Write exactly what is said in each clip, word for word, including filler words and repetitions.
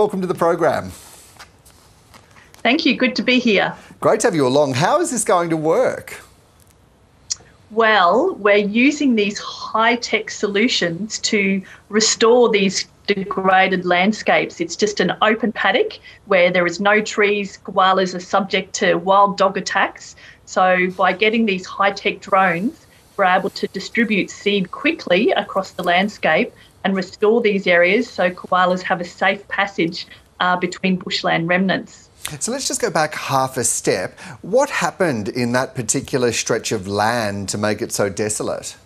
Welcome to the program. Thank you. Good to be here. Great to have you along. How is this going to work? Well, we're using these high-tech solutions to restore these degraded landscapes. It's just an open paddock where there is no trees. Koalas are subject to wild dog attacks. So by getting these high-tech drones, we're able to distribute seed quickly across the landscape and restore these areas so koalas have a safe passage uh, between bushland remnants. So let's just go back half a step. What happened in that particular stretch of land to make it so desolate?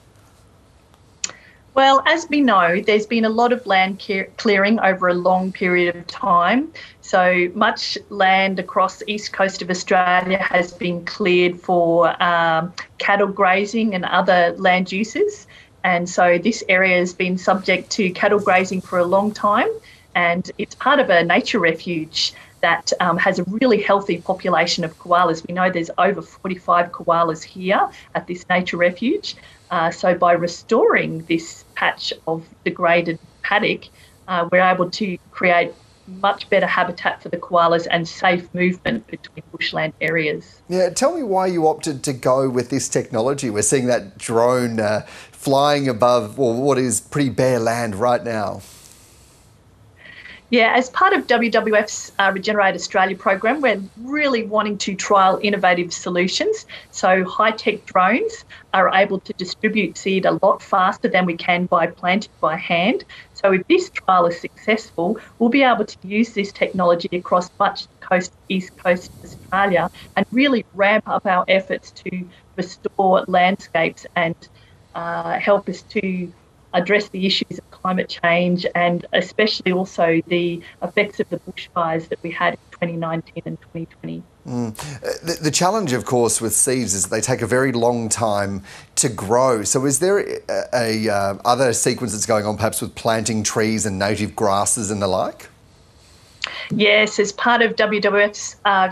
Well, as we know, there's been a lot of land clearing over a long period of time. So much land across the east coast of Australia has been cleared for um, cattle grazing and other land uses. And so this area has been subject to cattle grazing for a long time, and it's part of a nature refuge that um, has a really healthy population of koalas. We know there's over forty-five koalas here at this nature refuge. Uh, so by restoring this patch of degraded paddock, uh, we're able to create much better habitat for the koalas and safe movement between bushland areas. Yeah, tell me why you opted to go with this technology. We're seeing that drone uh, flying above well, what is pretty bare land right now. Yeah, as part of W W F's uh, Regenerate Australia program, we're really wanting to trial innovative solutions. So high-tech drones are able to distribute seed a lot faster than we can by planting by hand. So if this trial is successful, we'll be able to use this technology across much coast, east coast of Australia and really ramp up our efforts to restore landscapes and uh, help us to address the issues of climate change and especially also the effects of the bushfires that we had in twenty nineteen and twenty twenty. Mm. The, the challenge, of course, with seeds is they take a very long time to grow. So is there a, a uh, other sequence that's going on perhaps with planting trees and native grasses and the like? Yes, as part of W W F's uh,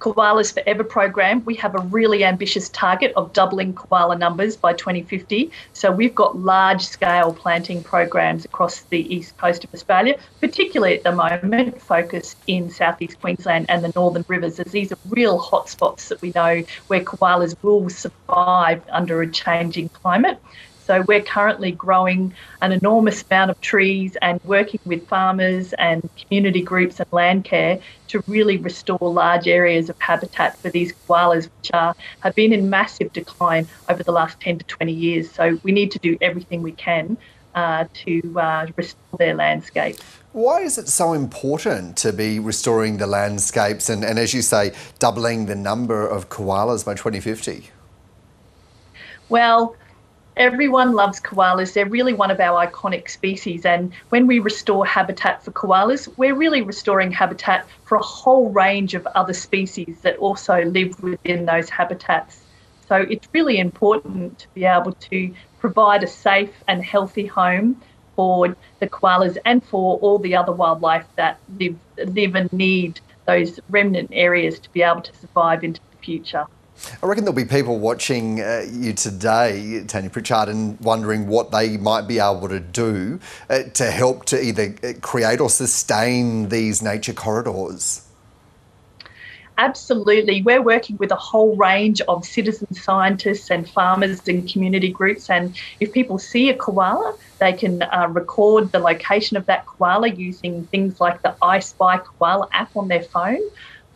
Koalas Forever program, we have a really ambitious target of doubling koala numbers by twenty fifty. So we've got large-scale planting programs across the east coast of Australia, particularly at the moment focused in southeast Queensland and the northern rivers, as these are real hotspots that we know where koalas will survive under a changing climate. So we're currently growing an enormous amount of trees and working with farmers and community groups and land care to really restore large areas of habitat for these koalas, which are, have been in massive decline over the last ten to twenty years. So we need to do everything we can uh, to uh, restore their landscape. Why is it so important to be restoring the landscapes and, and as you say, doubling the number of koalas by twenty fifty? Well, everyone loves koalas. They're really one of our iconic species, and when we restore habitat for koalas, we're really restoring habitat for a whole range of other species that also live within those habitats. So it's really important to be able to provide a safe and healthy home for the koalas and for all the other wildlife that live, live and need those remnant areas to be able to survive into the future. I reckon there'll be people watching uh, you today, Tanya Pritchard, and wondering what they might be able to do uh, to help to either create or sustain these nature corridors. Absolutely. We're working with a whole range of citizen scientists and farmers and community groups, and if people see a koala, they can uh, record the location of that koala using things like the iSpy Koala app on their phone.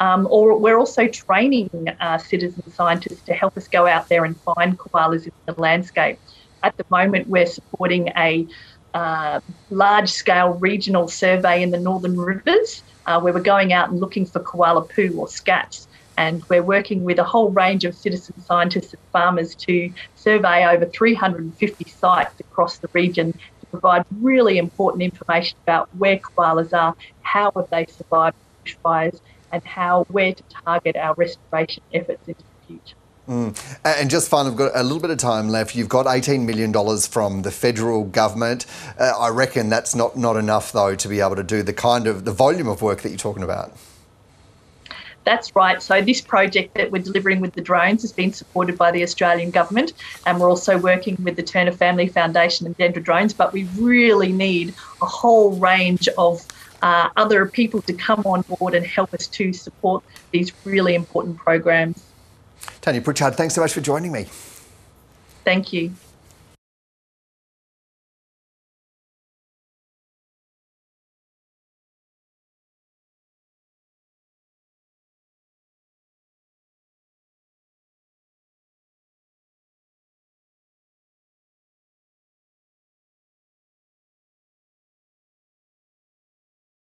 Um, or we're also training uh, citizen scientists to help us go out there and find koalas in the landscape. At the moment, we're supporting a uh, large-scale regional survey in the northern rivers uh, where we're going out and looking for koala poo or scats. And we're working with a whole range of citizen scientists and farmers to survey over three hundred fifty sites across the region, provide really important information about where koalas are, how have they survived bushfires, and how, where to target our restoration efforts into the future. Mm. And just fun, I've got a little bit of time left. You've got eighteen million dollars from the federal government. Uh, I reckon that's not, not enough, though, to be able to do the kind of, the volume of work that you're talking about. That's right. So this project that we're delivering with the drones has been supported by the Australian government, and we're also working with the Turner Family Foundation and Dendra Drones, but we really need a whole range of uh, other people to come on board and help us to support these really important programs. Tanya Pritchard, thanks so much for joining me. Thank you.